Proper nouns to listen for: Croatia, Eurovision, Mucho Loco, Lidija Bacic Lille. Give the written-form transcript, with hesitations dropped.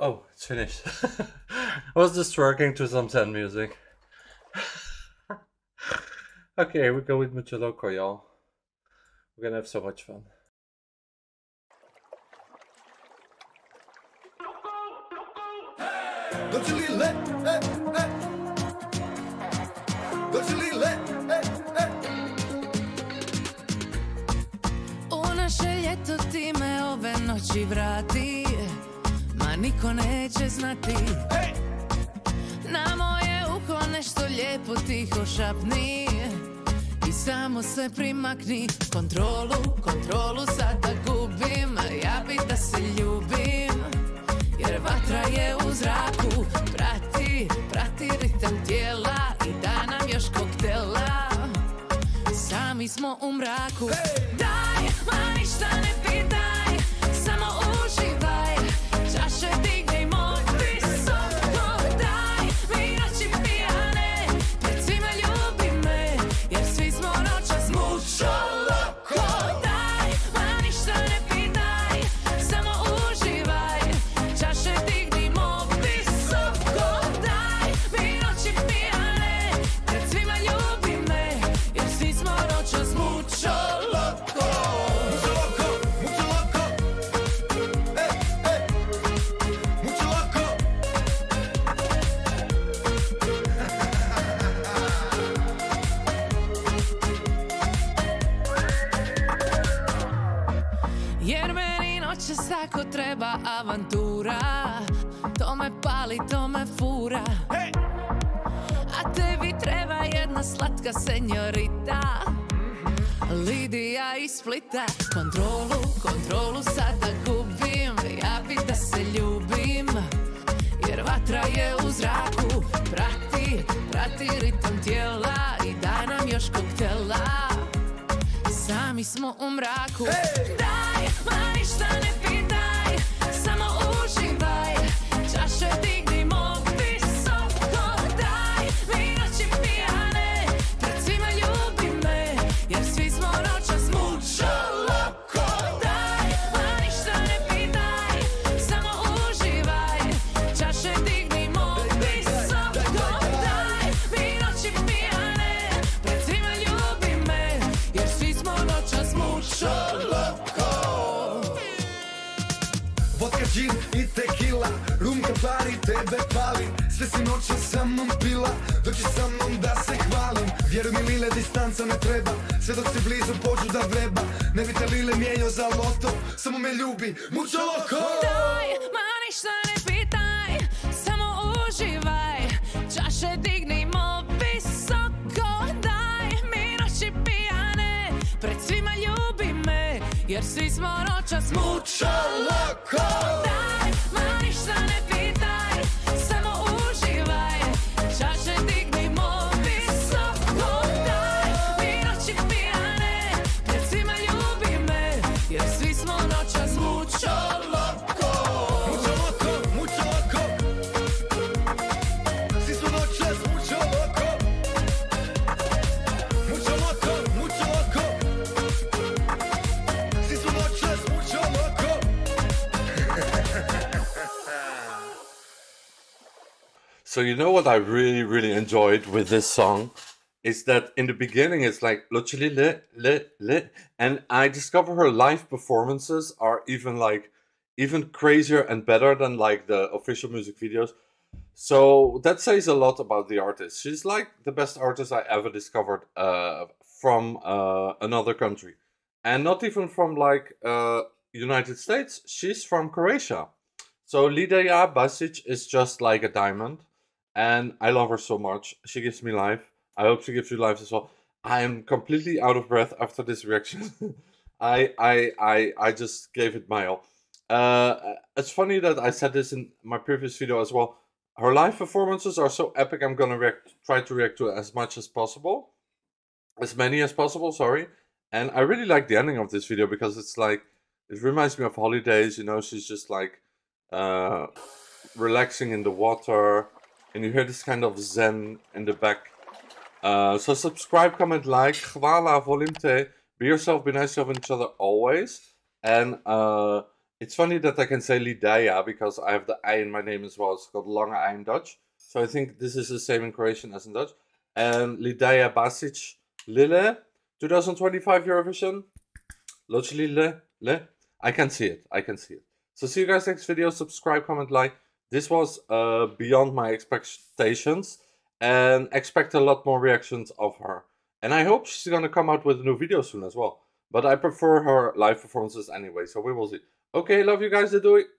Oh, it's finished. I was just working to some Zen music. Okay, here we go with Mucho Loco, y'all. We're gonna have so much fun. Don't you Lille, hey, hey. Don't you Lille, hey, hey. Una sceljetto ti me ove noći vrati, ma niko neće znati. Hey. Na moje uho nešto lijepo tiho šapni I samo se primakni. Kontrolu sada gubim, ja bi da se ljubim, jer vatra je u zraku. Prati ritam tijela I da nam još koktela, sami smo u mraku. Hey. Daj, ma ništa ne pitaj, samo uživaj, čaše ti. Ako treba avantura, to me pali, to me fura. Hey! A tebi treba jedna slatka senjorita, Lidija iz Splita. Kontrolu sada gubim, ja bi da se ljubim, jer vatra je u zraku. Prati ritam tijela I daj nam još koktela, sami smo u mraku. Hey! Daj, ma ništa ne pitaj, samo uživaj, čaše ti. I tequila, rum kad pari, tebe palim. Sve si noća sa mnom pila, dođi sa mnom da se hvalim. Vjeruj mi Lille, distanca ne treba, sve dok si blizu pođu da vreba. Ne bi te Lille mijenio za loto, samo me ljubi, mucho loco. Daj, ma ništa ne pitaj, samo uživaj, čaše dignimo visoko. Daj mi noći pijane, pred svima ljubi me, jer svi smo noćas mucho loco. Daj, ma ništa ne pitaj, samo uživaj, čaše dignimo visoko. Daj mi noći pijane, pred svima ljubi me, jer svi smo noćas mucho loco. So you know what I really, really enjoyed with this song is that in the beginning it's like Lille, and I discover her live performances are even crazier and better than like the official music videos. So that says a lot about the artist. She's like the best artist I ever discovered from another country, and not even from like United States. She's from Croatia. So Lidija Bacic is just like a diamond. And I love her so much. She gives me life. I hope she gives you life as well. I am completely out of breath after this reaction. I just gave it my all. It's funny that I said this in my previous video as well. Her live performances are so epic. I'm gonna try to react to as much as possible, as many as possible. Sorry. And I really like the ending of this video because it's like it reminds me of holidays. You know, she's just like relaxing in the water. And you hear this kind of zen in the back. So subscribe, comment, like, chwala, volimte, be yourself, be nice to each other always. And It's funny that I can say Lidija because I have the I in my name as well. It's got a long I in Dutch. So I think this is the same in Croatian as in Dutch. Lidija Bacic Lille, 2025 Eurovision. Lodgely Lille. I can see it. I can see it. So see you guys next video. Subscribe, comment, like. This was beyond my expectations. And expect a lot more reactions of her. And I hope she's going to come out with a new video soon as well. But I prefer her live performances anyway. So we will see. Okay, love you guys. Doei.